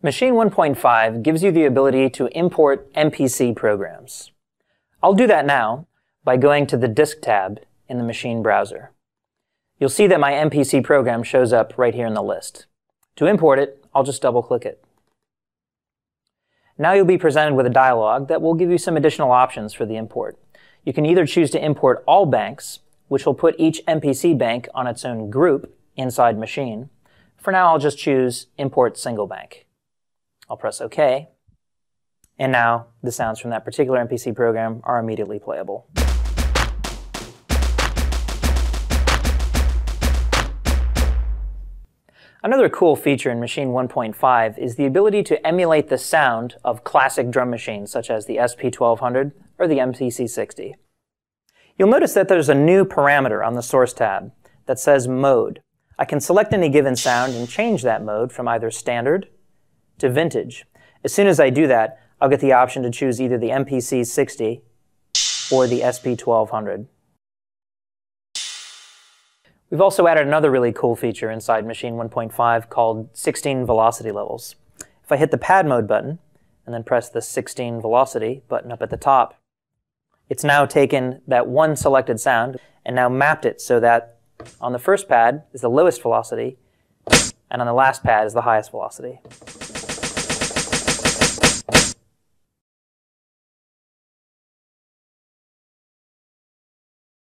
Maschine 1.5 gives you the ability to import MPC programs. I'll do that now by going to the Disk tab in the Maschine browser. You'll see that my MPC program shows up right here in the list. To import it, I'll just double-click it. Now you'll be presented with a dialog that will give you some additional options for the import. You can either choose to import all banks, which will put each MPC bank on its own group inside Maschine. For now, I'll just choose Import Single Bank. I'll press OK, and now the sounds from that particular MPC program are immediately playable. Another cool feature in Maschine 1.5 is the ability to emulate the sound of classic drum machines such as the SP-1200 or the MPC-60. You'll notice that there's a new parameter on the Source tab that says Mode. I can select any given sound and change that mode from either Standard to Vintage. As soon as I do that, I'll get the option to choose either the MPC-60 or the SP-1200. We've also added another really cool feature inside Maschine 1.5 called 16 velocity levels. If I hit the pad mode button and then press the 16 velocity button up at the top, it's now taken that one selected sound and now mapped it so that on the first pad is the lowest velocity and on the last pad is the highest velocity.